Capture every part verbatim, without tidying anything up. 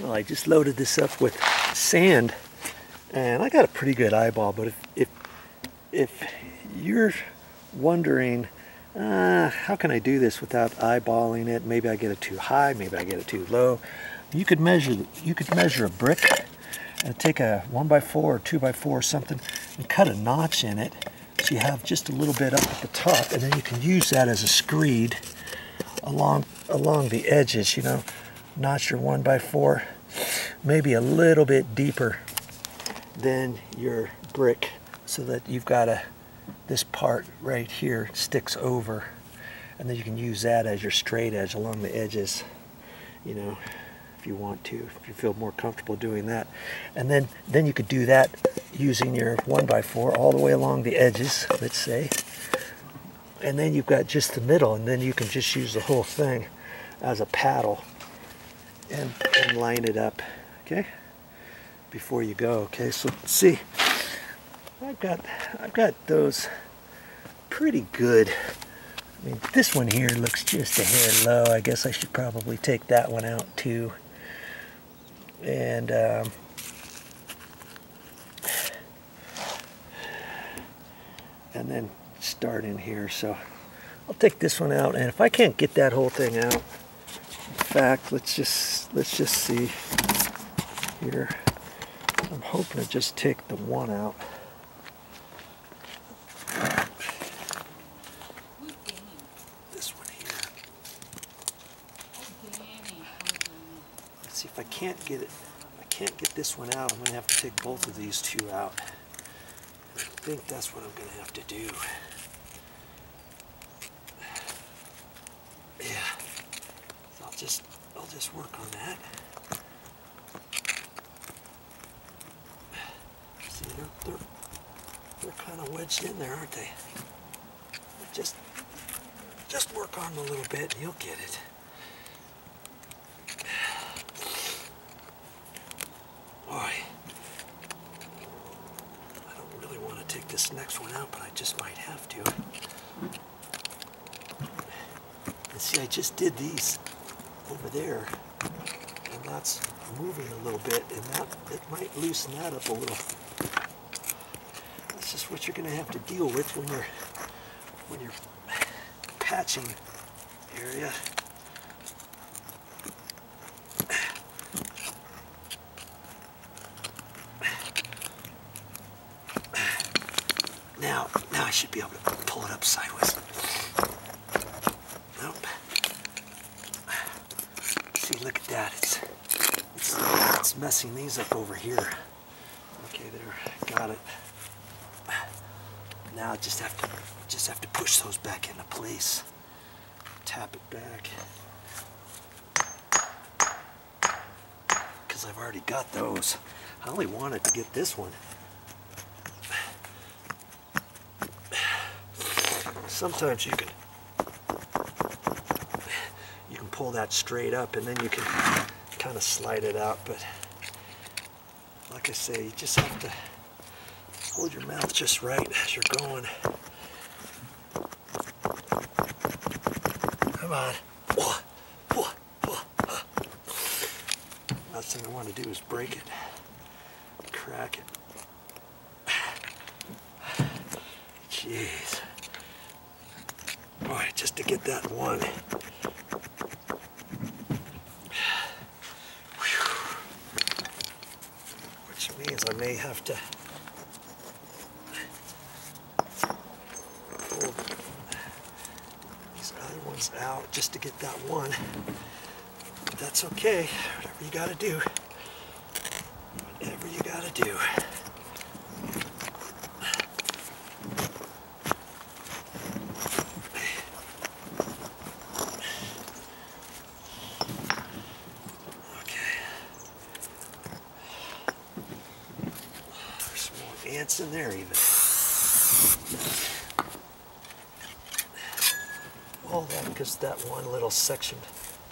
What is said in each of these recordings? Well, I just loaded this up with sand and I got a pretty good eyeball, but if if, if you're wondering uh, how can I do this without eyeballing it, maybe I get it too high, maybe I get it too low, you could measure you could measure a brick and take a one by four or two by four or something and cut a notch in it so you have just a little bit up at the top, and then you can use that as a screed along along the edges, you know. Notch your one by four maybe a little bit deeper than your brick so that you've got a this part right here sticks over, and then you can use that as your straight edge along the edges, you know, if you want to, if you feel more comfortable doing that. And then then you could do that using your one by four all the way along the edges, let's say, and then you've got just the middle, and then you can just use the whole thing as a paddle And, and line it up, okay, before you go. Okay, so see, I've got I've got those pretty good. I mean, this one here looks just a hair low. I guess I should probably take that one out too. And um, and then start in here. So I'll take this one out, and if I can't get that whole thing out. Back, let's just let's just see here. I'm hoping to just take the one out. This one here. Let's see if I can't get it. If I can't get this one out, I'm gonna have to take both of these two out. I think that's what I'm gonna have to do. Just, I'll just work on that. See, they're, they're, they're kind of wedged in there, aren't they? Just, just work on them a little bit and you'll get it. All right. I don't really want to take this next one out, but I just might have to. And see, I just did these over there, and that's moving a little bit, and that it might loosen that up a little. This is what you're going to have to deal with when you're when you're patching area. Now, now I should be able to pull it up sideways. Look at that, it's, it's, it's messing these up over here. Okay, there, got it. Now I just have to, just have to push those back into place. Tap it back. Because I've already got those. I only wanted to get this one. Sometimes you can pull that straight up, and then you can kind of slide it out, but like I say, you just have to hold your mouth just right as you're going. Come on. Last thing I want to do is break it, crack it. Jeez. Boy, just to get that one. I may have to pull these other ones out just to get that one. But that's okay. Whatever you gotta do. Whatever you gotta do. Ants in there even. All that because that one little section,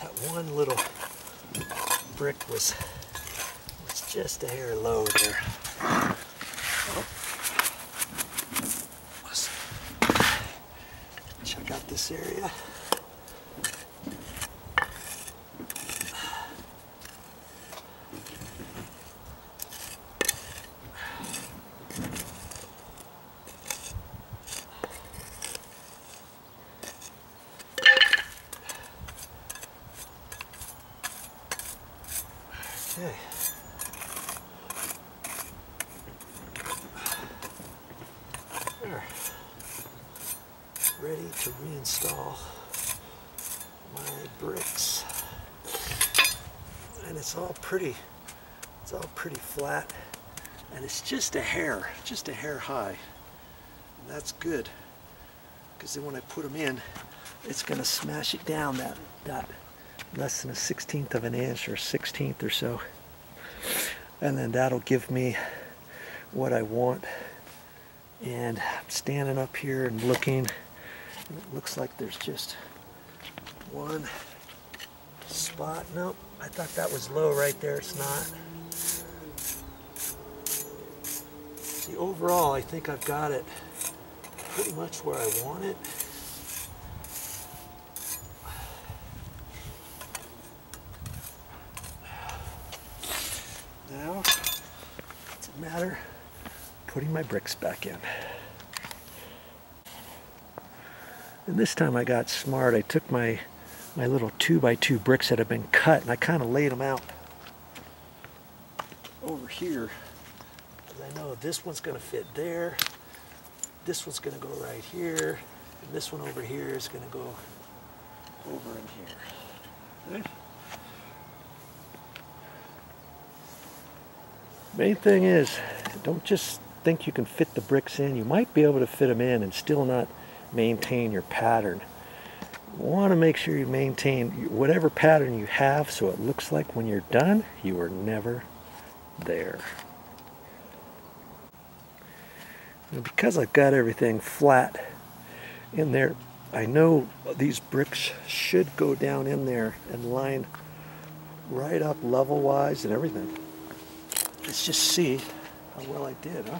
that one little brick was, was just a hair low there. Oh. Check out this area. Okay. There. Ready to reinstall my bricks. And it's all pretty, it's all pretty flat. And it's just a hair, just a hair high. And that's good, because then when I put them in, it's gonna smash it down that, that less than a sixteenth of an inch or sixteenth or so. And then that'll give me what I want. And I'm standing up here and looking, and it looks like there's just one spot. Nope, I thought that was low right there, it's not. See, overall, I think I've got it pretty much where I want it. Now, it's a matter of putting my bricks back in. And this time I got smart. I took my, my little two by two bricks that have been cut and I kind of laid them out over here. I know this one's going to fit there, this one's going to go right here, and this one over here is going to go over in here. Okay. Main thing is, don't just think you can fit the bricks in. You might be able to fit them in and still not maintain your pattern. You want to make sure you maintain whatever pattern you have so it looks like when you're done, you were never there. Because I've got everything flat in there, I know these bricks should go down in there and line right up level-wise and everything. Let's just see how well I did, huh?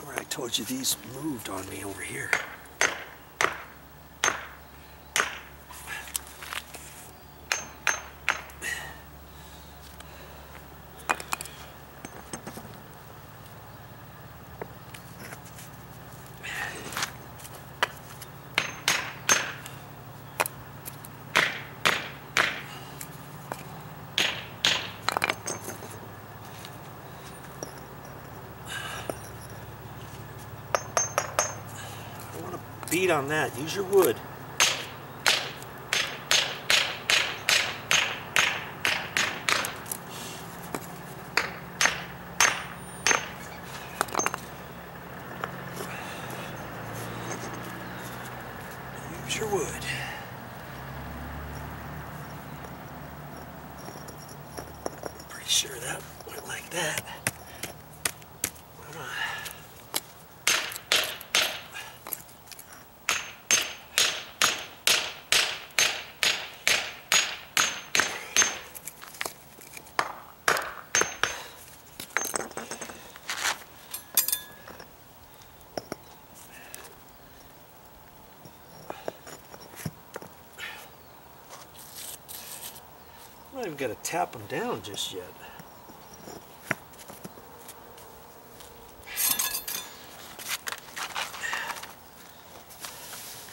Remember I told you these moved on me over here. Beat on that. Use your wood. Use your wood. Pretty sure that went like that. Come on. I'm not even going to tap them down just yet.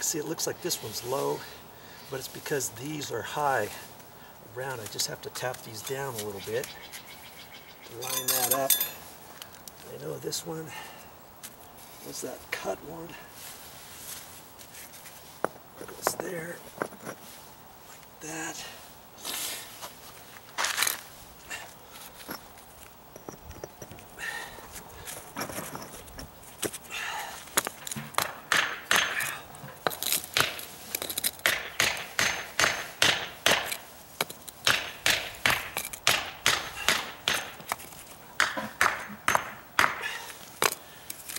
See, it looks like this one's low, but it's because these are high around. I just have to tap these down a little bit to line that up. I know this one was that cut one. It goes there, like that.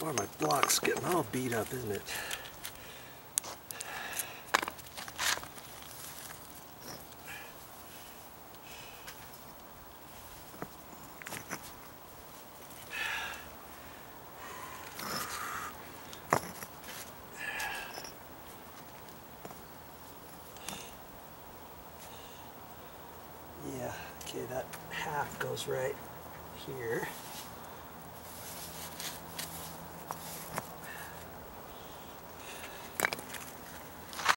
Boy, my block's getting all beat up, isn't it? Yeah, okay, that half goes right here.